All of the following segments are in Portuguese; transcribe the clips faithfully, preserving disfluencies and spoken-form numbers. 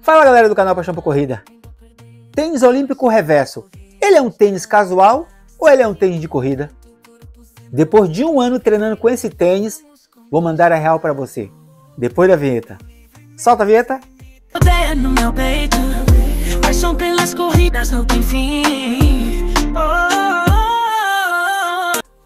Fala galera do canal Paixão Por Corrida. Tênis Olímpico Reverso, ele é um tênis casual ou ele é um tênis de corrida? Depois de um ano treinando com esse tênis, vou mandar a real para você, depois da vinheta. Solta a vinheta! No meu peito, paixão pelas corridas não tem fim.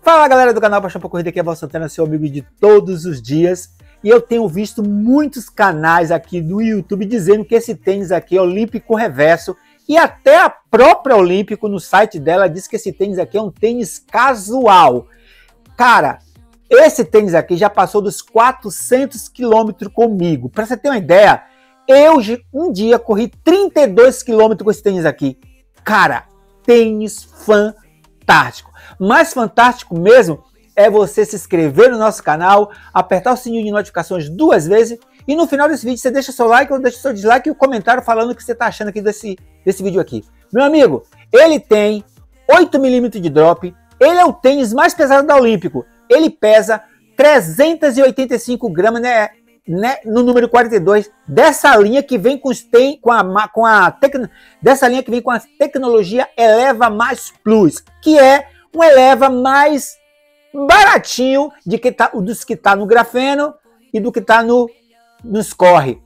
Fala galera do canal Paixão Por Corrida, aqui é a vossa antena, seu amigo de todos os dias. E eu tenho visto muitos canais aqui no YouTube dizendo que esse tênis aqui é Olímpico Reverso. E até a própria Olímpico, no site dela, diz que esse tênis aqui é um tênis casual. Cara, esse tênis aqui já passou dos quatrocentos quilômetros comigo. Pra você ter uma ideia, eu um dia corri trinta e dois quilômetros com esse tênis aqui. Cara, tênis fantástico. Mais fantástico mesmo é você se inscrever no nosso canal, apertar o sininho de notificações duas vezes e no final desse vídeo você deixa seu like ou deixa seu dislike e o comentário falando o que você está achando aqui desse, desse vídeo aqui. Meu amigo, ele tem oito milímetros de drop, ele é o tênis mais pesado da Olímpico, ele pesa trezentos e oitenta e cinco gramas, né? Né, no número quarenta e dois dessa linha que vem com, tem, com a, com a tecno, dessa linha que vem com a tecnologia Eleva Mais Plus, que é um Eleva mais baratinho de que tá, dos que tá no grafeno e do que tá no, no escorre,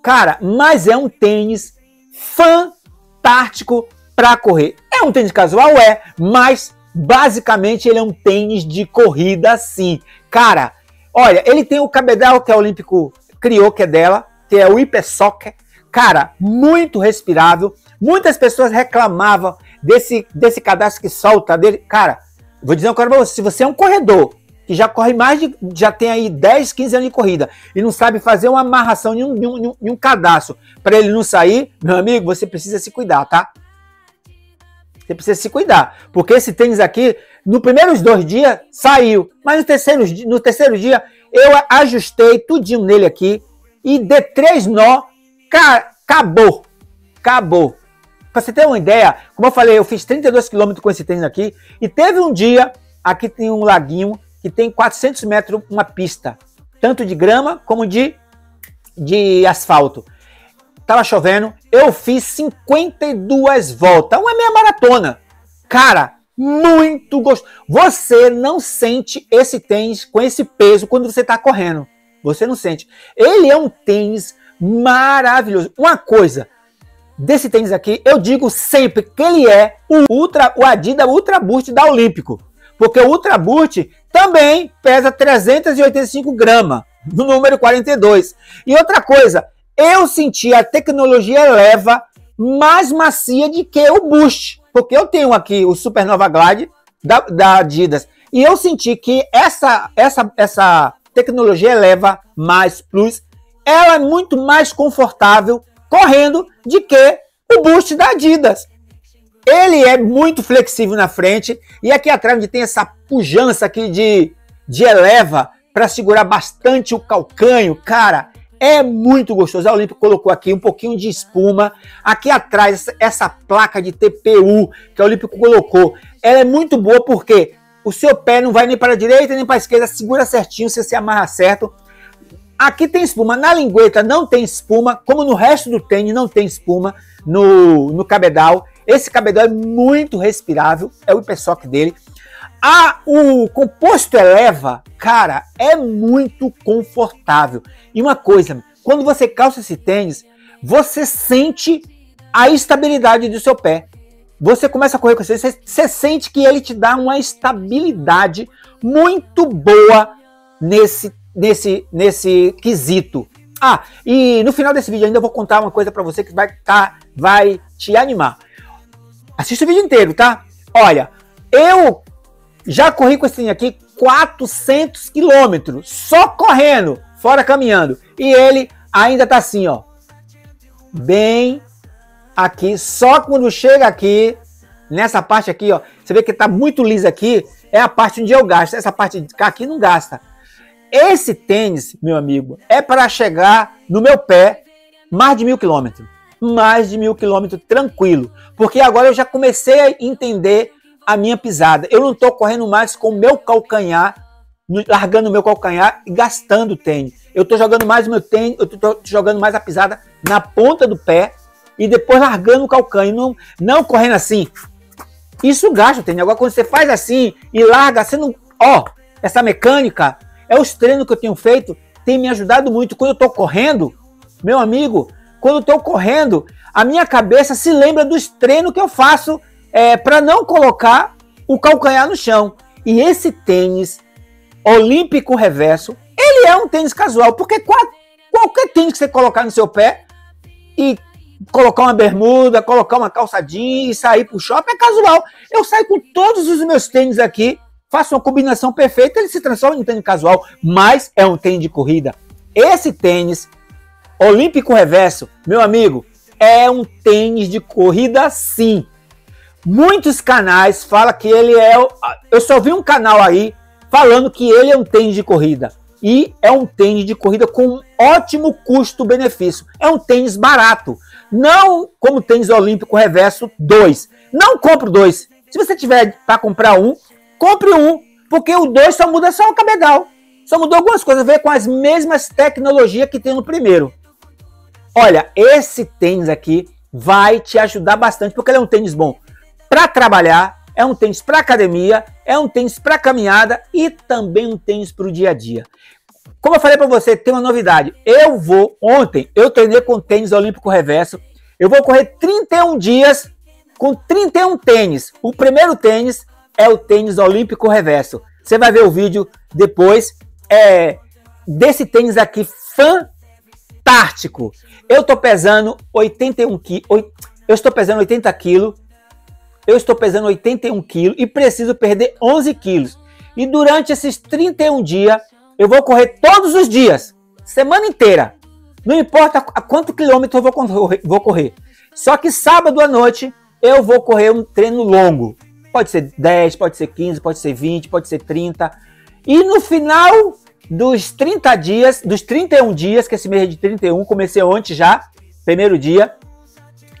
cara, mas é um tênis fantástico para correr. É um tênis casual, é, mas basicamente ele é um tênis de corrida sim, cara. Olha, ele tem o cabedal que a Olímpico criou, que é dela, que é o HyperSock. Cara, muito respirável. Muitas pessoas reclamavam desse, desse cadastro que solta dele. Cara, vou dizer uma coisa pra você. Se você é um corredor que já corre mais de... já tem aí dez, quinze anos de corrida e não sabe fazer uma amarração em um, em um, em um cadastro para ele não sair, meu amigo, você precisa se cuidar, tá? Você precisa se cuidar, porque esse tênis aqui, nos primeiros dois dias, saiu. Mas no terceiro, no terceiro dia, eu ajustei tudinho nele aqui e dei três nó, ca, acabou, acabou. Pra você ter uma ideia, como eu falei, eu fiz trinta e dois quilômetros com esse tênis aqui e teve um dia, aqui tem um laguinho que tem quatrocentos metros, uma pista, tanto de grama como de, de asfalto. Tava chovendo, eu fiz cinquenta e duas voltas, uma meia maratona. Cara, muito gostoso. Você não sente esse tênis com esse peso quando você tá correndo. Você não sente. Ele é um tênis maravilhoso. Uma coisa desse tênis aqui, eu digo sempre que ele é o Ultra, o Adidas Ultra Boost da Olímpico, porque o Ultra Boost também pesa trezentos e oitenta e cinco gramas, no número quarenta e dois. E outra coisa, eu senti a tecnologia Eleva mais macia de que o Boost, porque eu tenho aqui o Supernova Glide da, da Adidas e eu senti que essa, essa, essa tecnologia Eleva Mais Plus, ela é muito mais confortável correndo de que o Boost da Adidas. Ele é muito flexível na frente e aqui atrás onde tem essa pujança aqui de, de Eleva para segurar bastante o calcanho, cara. É muito gostoso. A Olímpico colocou aqui um pouquinho de espuma. Aqui atrás, essa placa de T P U que a Olímpico colocou, ela é muito boa porque o seu pé não vai nem para a direita nem para a esquerda, segura certinho, você se amarra certo. Aqui tem espuma. Na lingueta não tem espuma, como no resto do tênis não tem espuma no, no cabedal. Esse cabedal é muito respirável, é o HyperSock dele. Ah, o composto Eleva, cara, é muito confortável. E uma coisa, quando você calça esse tênis, você sente a estabilidade do seu pé. Você começa a correr com esse tênis, você sente que ele te dá uma estabilidade muito boa nesse, nesse, nesse quesito. Ah, e no final desse vídeo ainda eu vou contar uma coisa pra você que vai, tá, vai te animar. Assista o vídeo inteiro, tá? Olha, eu... já corri com esse tênis aqui quatrocentos quilômetros, só correndo, fora caminhando. E ele ainda tá assim, ó, bem aqui. Só quando chega aqui, nessa parte aqui, ó, você vê que tá muito liso aqui, é a parte onde eu gasto. Essa parte de cá aqui não gasta. Esse tênis, meu amigo, é para chegar no meu pé mais de mil quilômetros. Mais de mil quilômetros tranquilo. Porque agora eu já comecei a entender a minha pisada. Eu não tô correndo mais com o meu calcanhar, largando o meu calcanhar e gastando o tênis. Eu tô jogando mais o meu tênis, eu tô jogando mais a pisada na ponta do pé e depois largando o calcanho, não, não correndo assim. Isso gasta, entendeu? Agora quando você faz assim e larga, você não... Ó, essa mecânica é os treinos que eu tenho feito, tem me ajudado muito. Quando eu tô correndo, meu amigo, quando eu tô correndo, a minha cabeça se lembra dos treinos que eu faço é, para não colocar o calcanhar no chão. E esse tênis Olympikus Reverso, ele é um tênis casual, porque qual, qualquer tênis que você colocar no seu pé e colocar uma bermuda, colocar uma calça jeans, sair pro shopping, é casual. Eu saio com todos os meus tênis aqui, faço uma combinação perfeita, ele se transforma em um tênis casual, mas é um tênis de corrida. Esse tênis Olympikus Reverso, meu amigo, é um tênis de corrida sim. Muitos canais falam que ele é... Eu só vi um canal aí falando que ele é um tênis de corrida. E é um tênis de corrida com um ótimo custo-benefício. É um tênis barato. Não como o tênis Olympikus Reverso dois. Não compre o dois. Se você tiver para comprar um, compre um. Porque o dois só muda só o cabedal. Só mudou algumas coisas. Veio com as mesmas tecnologias que tem no primeiro. Olha, esse tênis aqui vai te ajudar bastante. Porque ele é um tênis bom para trabalhar, é um tênis para academia, é um tênis para caminhada e também um tênis para o dia a dia. Como eu falei para você, tem uma novidade. Eu vou, ontem, eu treinei com tênis Olympikus Reverso. Eu vou correr trinta e um dias com trinta e um tênis. O primeiro tênis é o tênis Olympikus Reverso. Você vai ver o vídeo depois é, desse tênis aqui fantástico. Eu tô pesando oitenta e um quilos, eu estou pesando oitenta quilos. Eu estou pesando oitenta e um quilos e preciso perder onze quilos. E durante esses trinta e um dias, eu vou correr todos os dias, semana inteira. Não importa a quanto quilômetro eu vou, vou correr. Só que sábado à noite, eu vou correr um treino longo. Pode ser dez, pode ser quinze, pode ser vinte, pode ser trinta. E no final dos trinta dias, dos trinta e um dias, que esse mês é de trinta e um, comecei ontem já, primeiro dia,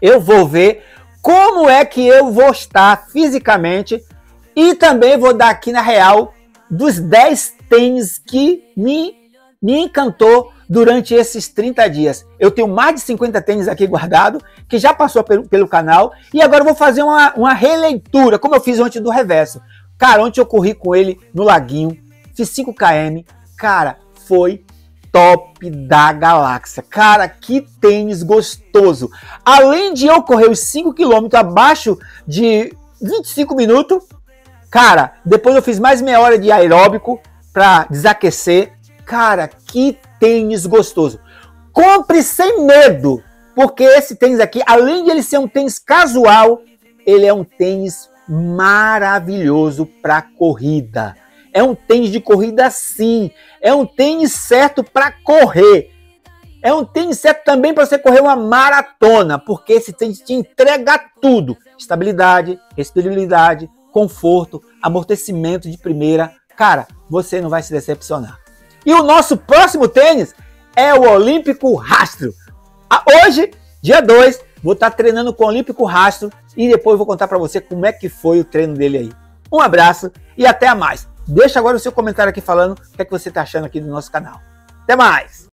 eu vou ver... Como é que eu vou estar fisicamente e também vou dar aqui na real dos dez tênis que me, me encantou durante esses trinta dias. Eu tenho mais de cinquenta tênis aqui guardado, que já passou pelo, pelo canal e agora eu vou fazer uma, uma releitura, como eu fiz ontem do Reverso. Cara, ontem eu corri com ele no Laguinho, fiz cinco quilômetros, cara, foi top da galáxia. Cara, que tênis gostoso. Além de eu correr os cinco quilômetros abaixo de vinte e cinco minutos, cara, depois eu fiz mais meia hora de aeróbico para desaquecer. Cara, que tênis gostoso. Compre sem medo, porque esse tênis aqui, além de ele ser um tênis casual, ele é um tênis maravilhoso para corrida. É um tênis de corrida sim, é um tênis certo para correr, é um tênis certo também para você correr uma maratona, porque esse tênis te entrega tudo, estabilidade, respirabilidade, conforto, amortecimento de primeira, cara, você não vai se decepcionar. E o nosso próximo tênis é o Olympikus Rastro. Hoje, dia dois, vou estar treinando com o Olympikus Rastro e depois vou contar para você como é que foi o treino dele aí. Um abraço e até mais. Deixa agora o seu comentário aqui falando o que é que você está achando aqui do nosso canal. Até mais!